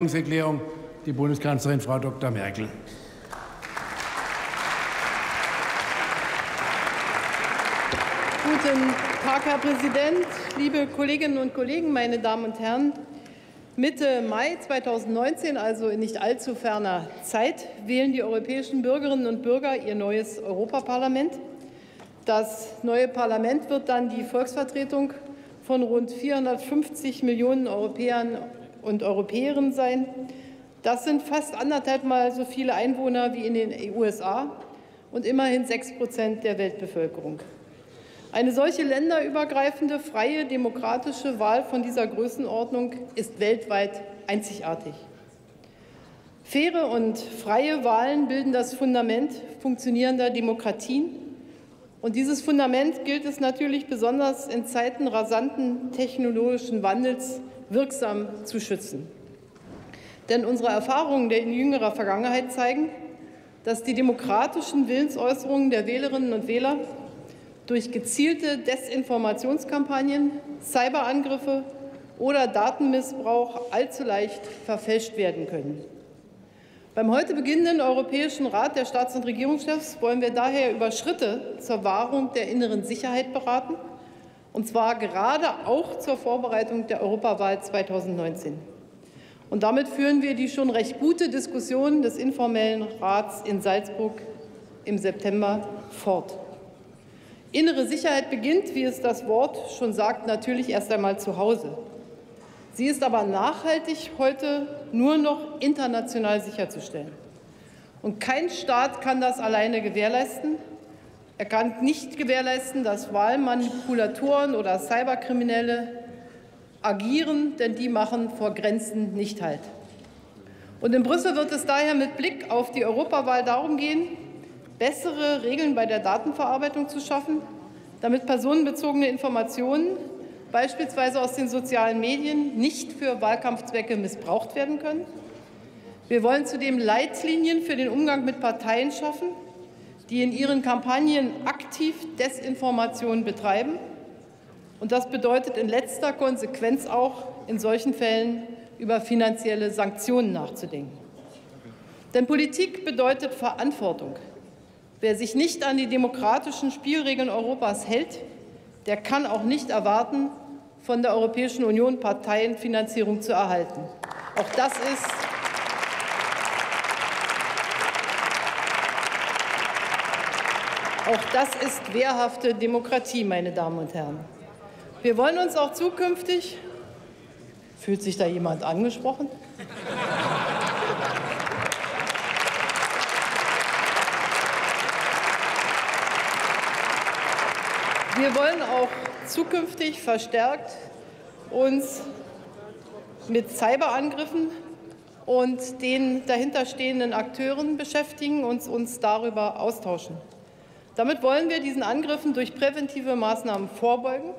Erklärung, die Bundeskanzlerin Frau Dr. Merkel. Guten Tag, Herr Präsident, liebe Kolleginnen und Kollegen, meine Damen und Herren. Mitte Mai 2019, also in nicht allzu ferner Zeit, wählen die europäischen Bürgerinnen und Bürger ihr neues Europaparlament. Das neue Parlament wird dann die Volksvertretung von rund 450 Millionen Europäern und Europäerinnen sein. Das sind fast 1,5 Mal so viele Einwohner wie in den USA und immerhin 6% der Weltbevölkerung. Eine solche länderübergreifende, freie, demokratische Wahl von dieser Größenordnung ist weltweit einzigartig. Faire und freie Wahlen bilden das Fundament funktionierender Demokratien. Und dieses Fundament gilt es natürlich besonders in Zeiten rasanten technologischen Wandels wirksam zu schützen. Denn unsere Erfahrungen in jüngerer Vergangenheit zeigen, dass die demokratischen Willensäußerungen der Wählerinnen und Wähler durch gezielte Desinformationskampagnen, Cyberangriffe oder Datenmissbrauch allzu leicht verfälscht werden können. Beim heute beginnenden Europäischen Rat der Staats- und Regierungschefs wollen wir daher über Schritte zur Wahrung der inneren Sicherheit beraten, und zwar gerade auch zur Vorbereitung der Europawahl 2019. Und damit führen wir die schon recht gute Diskussion des informellen Rats in Salzburg im September fort. Innere Sicherheit beginnt, wie es das Wort schon sagt, natürlich erst einmal zu Hause. Sie ist aber nachhaltig heute nur noch international sicherzustellen. Und kein Staat kann das alleine gewährleisten. Er kann nicht gewährleisten, dass Wahlmanipulatoren oder Cyberkriminelle agieren, denn die machen vor Grenzen nicht Halt. Und in Brüssel wird es daher mit Blick auf die Europawahl darum gehen, bessere Regeln bei der Datenverarbeitung zu schaffen, damit personenbezogene Informationen, beispielsweise aus den sozialen Medien, nicht für Wahlkampfzwecke missbraucht werden können. Wir wollen zudem Leitlinien für den Umgang mit Parteien schaffen, die in ihren Kampagnen aktiv Desinformation betreiben. Und das bedeutet in letzter Konsequenz auch, in solchen Fällen über finanzielle Sanktionen nachzudenken. Denn Politik bedeutet Verantwortung. Wer sich nicht an die demokratischen Spielregeln Europas hält, der kann auch nicht erwarten, von der Europäischen Union Parteienfinanzierung zu erhalten. Auch das ist wehrhafte Demokratie, meine Damen und Herren. Wir wollen uns auch zukünftig – fühlt sich da jemand angesprochen? Wir wollen auch zukünftig verstärkt uns mit Cyberangriffen und den dahinterstehenden Akteuren beschäftigen und uns darüber austauschen. Damit wollen wir diesen Angriffen durch präventive Maßnahmen vorbeugen,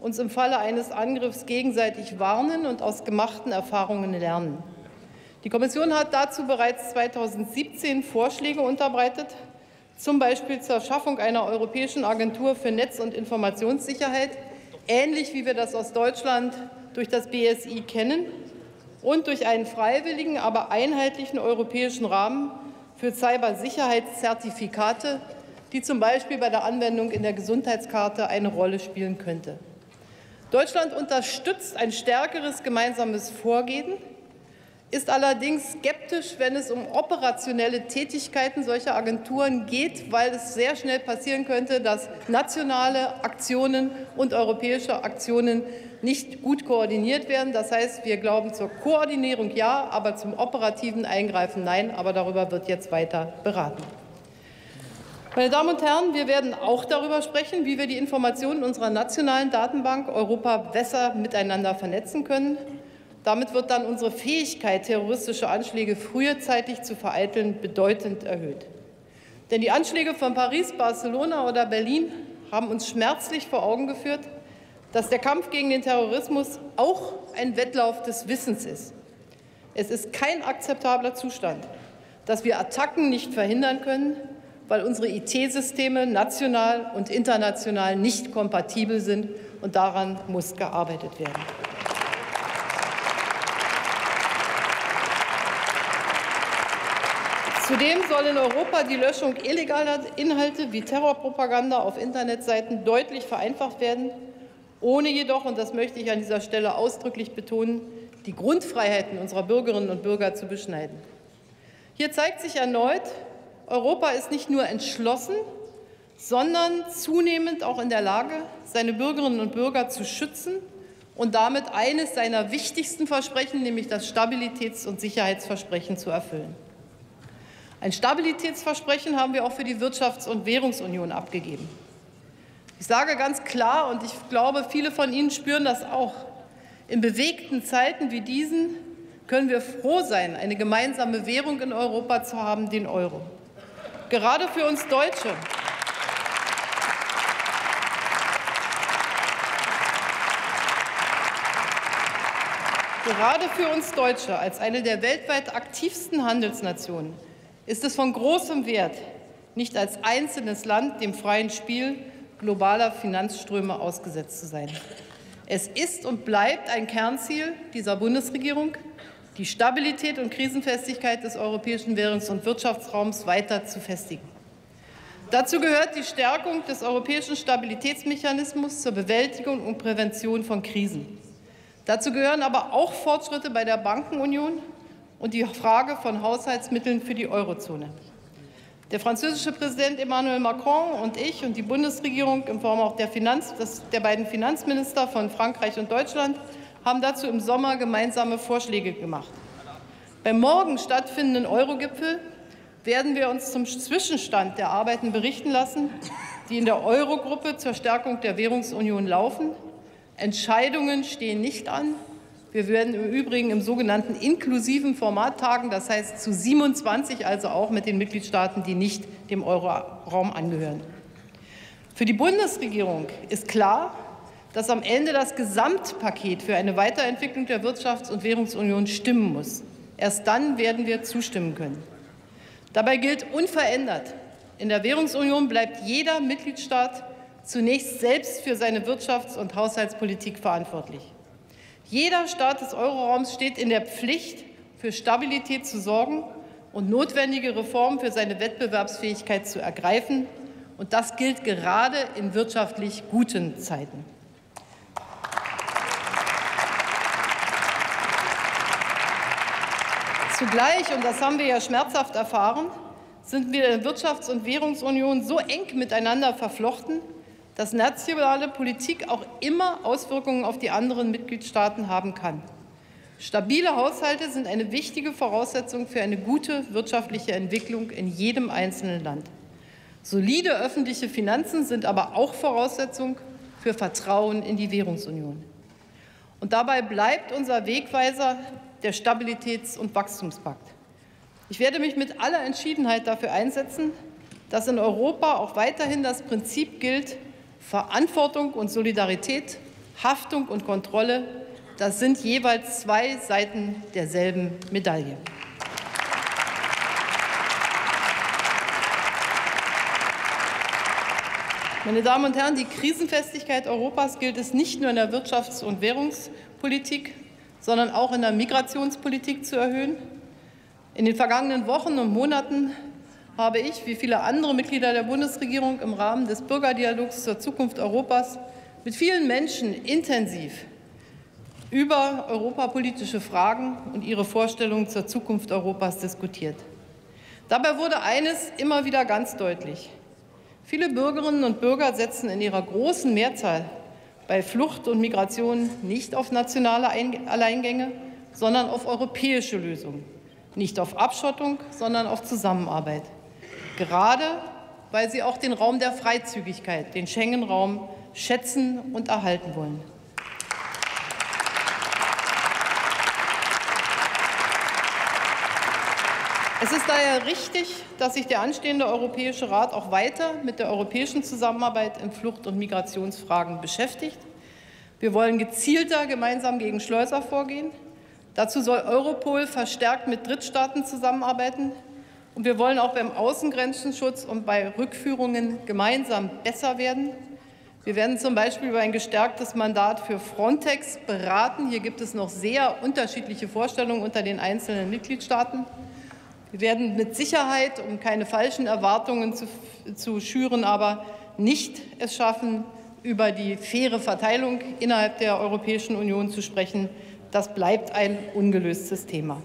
uns im Falle eines Angriffs gegenseitig warnen und aus gemachten Erfahrungen lernen. Die Kommission hat dazu bereits 2017 Vorschläge unterbreitet, zum Beispiel zur Schaffung einer europäischen Agentur für Netz- und Informationssicherheit, ähnlich wie wir das aus Deutschland durch das BSI kennen, und durch einen freiwilligen, aber einheitlichen europäischen Rahmen für Cybersicherheitszertifikate, die zum Beispiel bei der Anwendung in der Gesundheitskarte eine Rolle spielen könnte. Deutschland unterstützt ein stärkeres gemeinsames Vorgehen, ist allerdings skeptisch, wenn es um operationelle Tätigkeiten solcher Agenturen geht, weil es sehr schnell passieren könnte, dass nationale Aktionen und europäische Aktionen nicht gut koordiniert werden. Das heißt, wir glauben zur Koordinierung ja, aber zum operativen Eingreifen nein. Aber darüber wird jetzt weiter beraten. Meine Damen und Herren, wir werden auch darüber sprechen, wie wir die Informationen unserer nationalen Datenbank Europa besser miteinander vernetzen können. Damit wird dann unsere Fähigkeit, terroristische Anschläge frühzeitig zu vereiteln, bedeutend erhöht. Denn die Anschläge von Paris, Barcelona oder Berlin haben uns schmerzlich vor Augen geführt, dass der Kampf gegen den Terrorismus auch ein Wettlauf des Wissens ist. Es ist kein akzeptabler Zustand, dass wir Attacken nicht verhindern können, weil unsere IT-Systeme national und international nicht kompatibel sind, und daran muss gearbeitet werden. Zudem soll in Europa die Löschung illegaler Inhalte wie Terrorpropaganda auf Internetseiten deutlich vereinfacht werden, ohne jedoch, und das möchte ich an dieser Stelle ausdrücklich betonen, die Grundfreiheiten unserer Bürgerinnen und Bürger zu beschneiden. Hier zeigt sich erneut, Europa ist nicht nur entschlossen, sondern zunehmend auch in der Lage, seine Bürgerinnen und Bürger zu schützen und damit eines seiner wichtigsten Versprechen, nämlich das Stabilitäts- und Sicherheitsversprechen, zu erfüllen. Ein Stabilitätsversprechen haben wir auch für die Wirtschafts- und Währungsunion abgegeben. Ich sage ganz klar, und ich glaube, viele von Ihnen spüren das auch, in bewegten Zeiten wie diesen können wir froh sein, eine gemeinsame Währung in Europa zu haben, den Euro. Gerade für uns Deutsche. Gerade für uns Deutsche als eine der weltweit aktivsten Handelsnationen ist es von großem Wert, nicht als einzelnes Land dem freien Spiel globaler Finanzströme ausgesetzt zu sein. Es ist und bleibt ein Kernziel dieser Bundesregierung, die Stabilität und Krisenfestigkeit des europäischen Währungs- und Wirtschaftsraums weiter zu festigen. Dazu gehört die Stärkung des europäischen Stabilitätsmechanismus zur Bewältigung und Prävention von Krisen. Dazu gehören aber auch Fortschritte bei der Bankenunion und die Frage von Haushaltsmitteln für die Eurozone. Der französische Präsident Emmanuel Macron und ich und die Bundesregierung in Form auch der beiden Finanzminister von Frankreich und Deutschland haben dazu im Sommer gemeinsame Vorschläge gemacht. Beim morgen stattfindenden Eurogipfel werden wir uns zum Zwischenstand der Arbeiten berichten lassen, die in der Eurogruppe zur Stärkung der Währungsunion laufen. Entscheidungen stehen nicht an. Wir werden im Übrigen im sogenannten inklusiven Format tagen, das heißt zu 27, also auch mit den Mitgliedstaaten, die nicht dem Euroraum angehören. Für die Bundesregierung ist klar, dass am Ende das Gesamtpaket für eine Weiterentwicklung der Wirtschafts- und Währungsunion stimmen muss. Erst dann werden wir zustimmen können. Dabei gilt unverändert: In der Währungsunion bleibt jeder Mitgliedstaat zunächst selbst für seine Wirtschafts- und Haushaltspolitik verantwortlich. Jeder Staat des Euroraums steht in der Pflicht, für Stabilität zu sorgen und notwendige Reformen für seine Wettbewerbsfähigkeit zu ergreifen. Und das gilt gerade in wirtschaftlich guten Zeiten. Zugleich, und das haben wir ja schmerzhaft erfahren, sind wir in der Wirtschafts- und Währungsunion so eng miteinander verflochten, dass nationale Politik auch immer Auswirkungen auf die anderen Mitgliedstaaten haben kann. Stabile Haushalte sind eine wichtige Voraussetzung für eine gute wirtschaftliche Entwicklung in jedem einzelnen Land. Solide öffentliche Finanzen sind aber auch Voraussetzung für Vertrauen in die Währungsunion. Und dabei bleibt unser Wegweiser der Stabilitäts- und Wachstumspakt. Ich werde mich mit aller Entschiedenheit dafür einsetzen, dass in Europa auch weiterhin das Prinzip gilt: Verantwortung und Solidarität, Haftung und Kontrolle, das sind jeweils zwei Seiten derselben Medaille. Meine Damen und Herren, die Krisenfestigkeit Europas gilt es nicht nur in der Wirtschafts- und Währungspolitik, sondern auch in der Migrationspolitik zu erhöhen. In den vergangenen Wochen und Monaten habe ich, wie viele andere Mitglieder der Bundesregierung, im Rahmen des Bürgerdialogs zur Zukunft Europas mit vielen Menschen intensiv über europapolitische Fragen und ihre Vorstellungen zur Zukunft Europas diskutiert. Dabei wurde eines immer wieder ganz deutlich: Viele Bürgerinnen und Bürger setzen in ihrer großen Mehrzahl bei Flucht und Migration nicht auf nationale Alleingänge, sondern auf europäische Lösungen, nicht auf Abschottung, sondern auf Zusammenarbeit. Gerade weil sie auch den Raum der Freizügigkeit, den Schengen-Raum, schätzen und erhalten wollen. Es ist daher richtig, dass sich der anstehende Europäische Rat auch weiter mit der europäischen Zusammenarbeit in Flucht- und Migrationsfragen beschäftigt. Wir wollen gezielter gemeinsam gegen Schleuser vorgehen. Dazu soll Europol verstärkt mit Drittstaaten zusammenarbeiten. Und wir wollen auch beim Außengrenzenschutz und bei Rückführungen gemeinsam besser werden. Wir werden zum Beispiel über ein gestärktes Mandat für Frontex beraten. Hier gibt es noch sehr unterschiedliche Vorstellungen unter den einzelnen Mitgliedstaaten. Wir werden mit Sicherheit, um keine falschen Erwartungen zu schüren, aber nicht es schaffen, über die faire Verteilung innerhalb der Europäischen Union zu sprechen. Das bleibt ein ungelöstes Thema.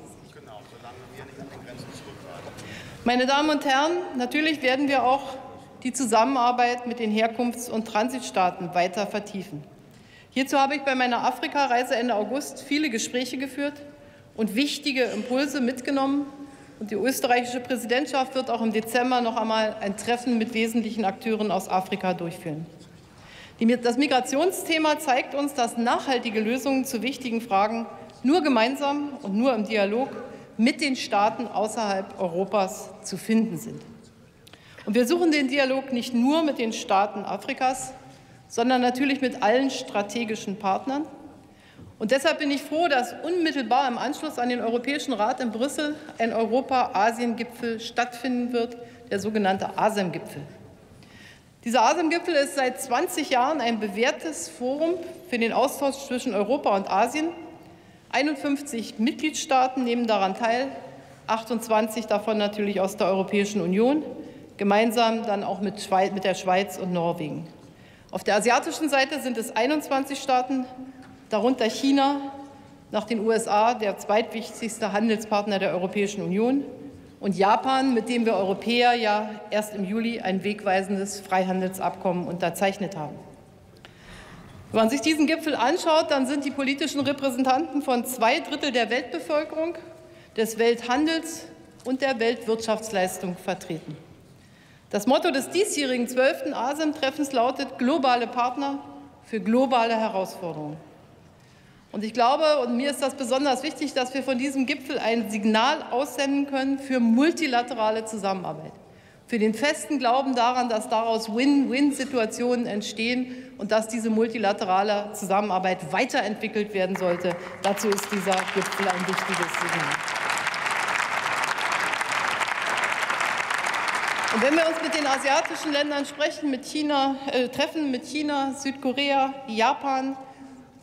Meine Damen und Herren, natürlich werden wir auch die Zusammenarbeit mit den Herkunfts- und Transitstaaten weiter vertiefen. Hierzu habe ich bei meiner Afrika-Reise Ende August viele Gespräche geführt und wichtige Impulse mitgenommen. Und die österreichische Präsidentschaft wird auch im Dezember noch einmal ein Treffen mit wesentlichen Akteuren aus Afrika durchführen. Das Migrationsthema zeigt uns, dass nachhaltige Lösungen zu wichtigen Fragen nur gemeinsam und nur im Dialog mit den Staaten außerhalb Europas zu finden sind. Und wir suchen den Dialog nicht nur mit den Staaten Afrikas, sondern natürlich mit allen strategischen Partnern. Und deshalb bin ich froh, dass unmittelbar im Anschluss an den Europäischen Rat in Brüssel ein Europa-Asien-Gipfel stattfinden wird, der sogenannte ASEM-Gipfel. Dieser ASEM-Gipfel ist seit 20 Jahren ein bewährtes Forum für den Austausch zwischen Europa und Asien. 51 Mitgliedstaaten nehmen daran teil, 28 davon natürlich aus der Europäischen Union, gemeinsam dann auch mit der Schweiz und Norwegen. Auf der asiatischen Seite sind es 21 Staaten, darunter China, nach den USA der zweitwichtigste Handelspartner der Europäischen Union, und Japan, mit dem wir Europäer ja erst im Juli ein wegweisendes Freihandelsabkommen unterzeichnet haben. Wenn man sich diesen Gipfel anschaut, dann sind die politischen Repräsentanten von 2/3 der Weltbevölkerung, des Welthandels und der Weltwirtschaftsleistung vertreten. Das Motto des diesjährigen 12. ASEM-Treffens lautet globale Partner für globale Herausforderungen. Und ich glaube, und mir ist das besonders wichtig, dass wir von diesem Gipfel ein Signal aussenden können für multilaterale Zusammenarbeit, für den festen Glauben daran, dass daraus Win-Win-Situationen entstehen und dass diese multilaterale Zusammenarbeit weiterentwickelt werden sollte. Dazu ist dieser Gipfel ein wichtiges Signal. Und wenn wir uns mit den asiatischen Ländern treffen, mit China, Südkorea, Japan,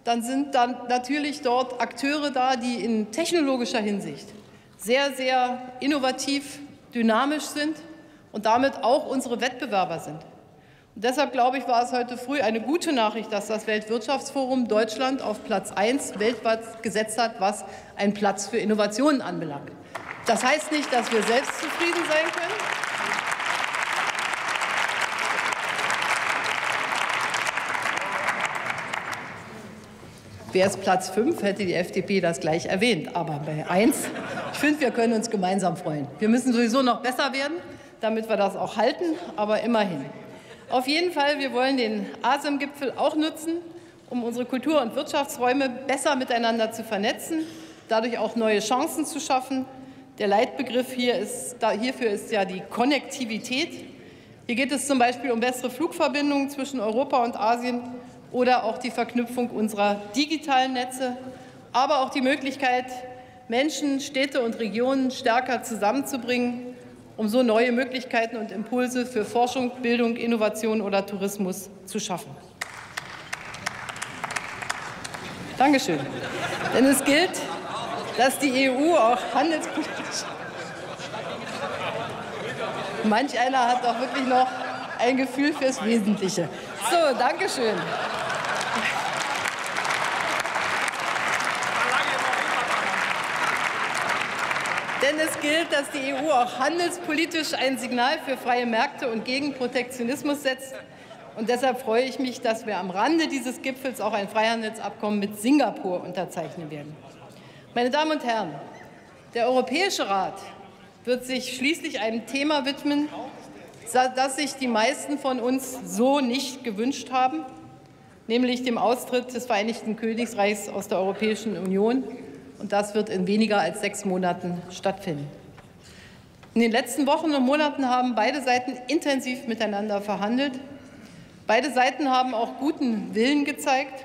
dann sind dann natürlich dort Akteure da, die in technologischer Hinsicht sehr, sehr innovativ, dynamisch sind und damit auch unsere Wettbewerber sind. Und deshalb, glaube ich, war es heute früh eine gute Nachricht, dass das Weltwirtschaftsforum Deutschland auf Platz 1 weltweit gesetzt hat, was einen Platz für Innovationen anbelangt. Das heißt nicht, dass wir selbst zufrieden sein können. Wäre es Platz 5, hätte die FDP das gleich erwähnt. Aber bei 1, ich finde, wir können uns gemeinsam freuen. Wir müssen sowieso noch besser werden, damit wir das auch halten, aber immerhin. Auf jeden Fall, wir wollen den ASEM-Gipfel auch nutzen, um unsere Kultur- und Wirtschaftsräume besser miteinander zu vernetzen, dadurch auch neue Chancen zu schaffen. Der Leitbegriff hierfür ist ja die Konnektivität. Hier geht es zum Beispiel um bessere Flugverbindungen zwischen Europa und Asien, oder auch die Verknüpfung unserer digitalen Netze, aber auch die Möglichkeit, Menschen, Städte und Regionen stärker zusammenzubringen, um so neue Möglichkeiten und Impulse für Forschung, Bildung, Innovation oder Tourismus zu schaffen. Dankeschön. Denn es gilt, dass die EU auch handelspolitisch... Manch einer hat doch wirklich noch ein Gefühl fürs Wesentliche. So, danke schön. Denn es gilt, dass die EU auch handelspolitisch ein Signal für freie Märkte und gegen Protektionismus setzt. Und deshalb freue ich mich, dass wir am Rande dieses Gipfels auch ein Freihandelsabkommen mit Singapur unterzeichnen werden. Meine Damen und Herren, der Europäische Rat wird sich schließlich einem Thema widmen, das sich die meisten von uns so nicht gewünscht haben, nämlich dem Austritt des Vereinigten Königreichs aus der Europäischen Union. Und das wird in weniger als 6 Monaten stattfinden. In den letzten Wochen und Monaten haben beide Seiten intensiv miteinander verhandelt. Beide Seiten haben auch guten Willen gezeigt.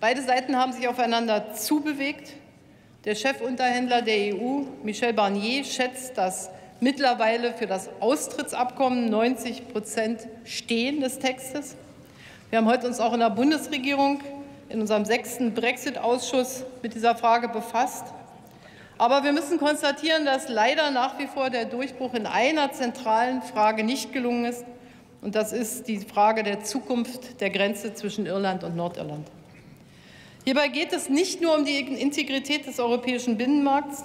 Beide Seiten haben sich aufeinander zubewegt. Der Chefunterhändler der EU, Michel Barnier, schätzt, dass mittlerweile für das Austrittsabkommen 90% stehen des Textes. Wir haben heute uns auch in der Bundesregierung in unserem 6. Brexit-Ausschuss mit dieser Frage befasst. Aber wir müssen konstatieren, dass leider nach wie vor der Durchbruch in einer zentralen Frage nicht gelungen ist. Und das ist die Frage der Zukunft der Grenze zwischen Irland und Nordirland. Hierbei geht es nicht nur um die Integrität des europäischen Binnenmarkts,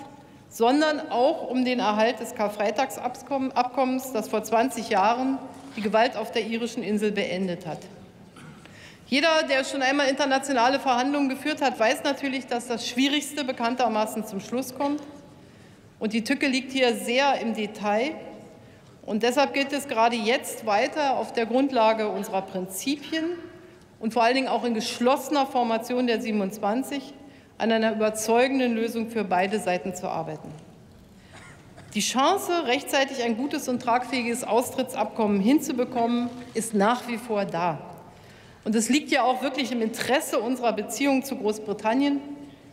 sondern auch um den Erhalt des Karfreitagsabkommens, das vor 20 Jahren die Gewalt auf der irischen Insel beendet hat. Jeder, der schon einmal internationale Verhandlungen geführt hat, weiß natürlich, dass das Schwierigste bekanntermaßen zum Schluss kommt. Und die Tücke liegt hier sehr im Detail. Und deshalb gilt es gerade jetzt weiter auf der Grundlage unserer Prinzipien und vor allen Dingen auch in geschlossener Formation der 27 an einer überzeugenden Lösung für beide Seiten zu arbeiten. Die Chance, rechtzeitig ein gutes und tragfähiges Austrittsabkommen hinzubekommen, ist nach wie vor da. Und es liegt ja auch wirklich im Interesse unserer Beziehung zu Großbritannien,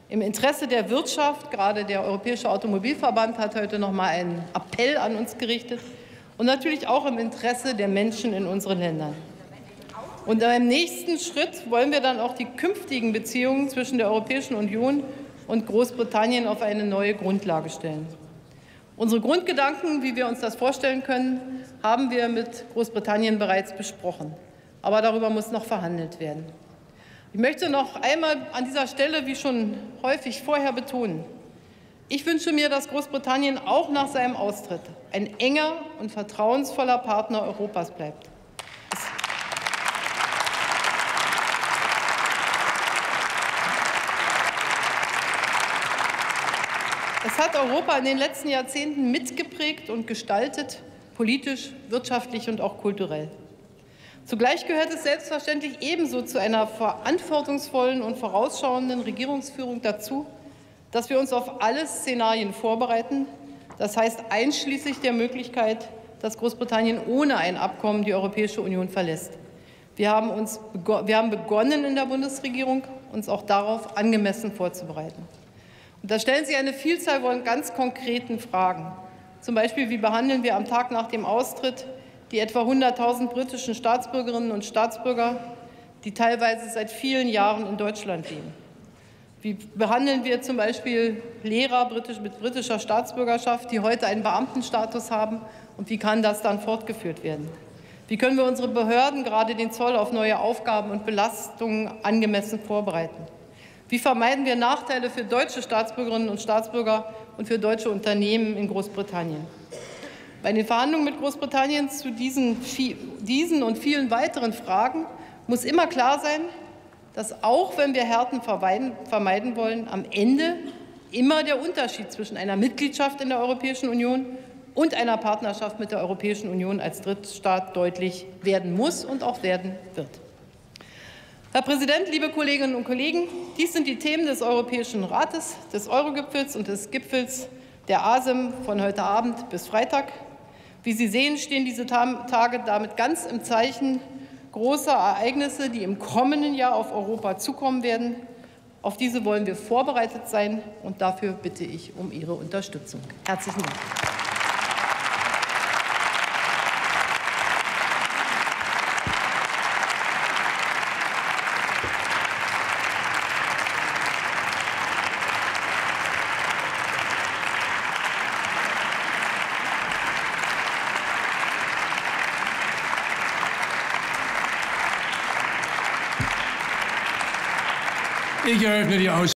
im Interesse der Wirtschaft. Gerade der Europäische Automobilverband hat heute noch mal einen Appell an uns gerichtet. Und natürlich auch im Interesse der Menschen in unseren Ländern. Und im nächsten Schritt wollen wir dann auch die künftigen Beziehungen zwischen der Europäischen Union und Großbritannien auf eine neue Grundlage stellen. Unsere Grundgedanken, wie wir uns das vorstellen können, haben wir mit Großbritannien bereits besprochen. Aber darüber muss noch verhandelt werden. Ich möchte noch einmal an dieser Stelle, wie schon häufig vorher, betonen: Ich wünsche mir, dass Großbritannien auch nach seinem Austritt ein enger und vertrauensvoller Partner Europas bleibt. Es hat Europa in den letzten Jahrzehnten mitgeprägt und gestaltet, politisch, wirtschaftlich und auch kulturell. Zugleich gehört es selbstverständlich ebenso zu einer verantwortungsvollen und vorausschauenden Regierungsführung dazu, dass wir uns auf alle Szenarien vorbereiten, das heißt einschließlich der Möglichkeit, dass Großbritannien ohne ein Abkommen die Europäische Union verlässt. Wir haben begonnen, in der Bundesregierung uns auch darauf angemessen vorzubereiten. Und da stellen Sie eine Vielzahl von ganz konkreten Fragen, zum Beispiel: Wie behandeln wir am Tag nach dem Austritt die etwa 100.000 britischen Staatsbürgerinnen und Staatsbürger, die teilweise seit vielen Jahren in Deutschland leben? Wie behandeln wir zum Beispiel Lehrer mit britischer Staatsbürgerschaft, die heute einen Beamtenstatus haben, und wie kann das dann fortgeführt werden? Wie können wir unsere Behörden, gerade den Zoll, auf neue Aufgaben und Belastungen angemessen vorbereiten? Wie vermeiden wir Nachteile für deutsche Staatsbürgerinnen und Staatsbürger und für deutsche Unternehmen in Großbritannien? Bei den Verhandlungen mit Großbritannien zu diesen und vielen weiteren Fragen muss immer klar sein, dass, auch wenn wir Härten vermeiden wollen, am Ende immer der Unterschied zwischen einer Mitgliedschaft in der Europäischen Union und einer Partnerschaft mit der Europäischen Union als Drittstaat deutlich werden muss und auch werden wird. Herr Präsident, liebe Kolleginnen und Kollegen, dies sind die Themen des Europäischen Rates, des Eurogipfels und des Gipfels der ASEM von heute Abend bis Freitag. Wie Sie sehen, stehen diese Tage damit ganz im Zeichen großer Ereignisse, die im kommenden Jahr auf Europa zukommen werden. Auf diese wollen wir vorbereitet sein, und dafür bitte ich um Ihre Unterstützung. Herzlichen Dank. Ich eröffne die Aussprache.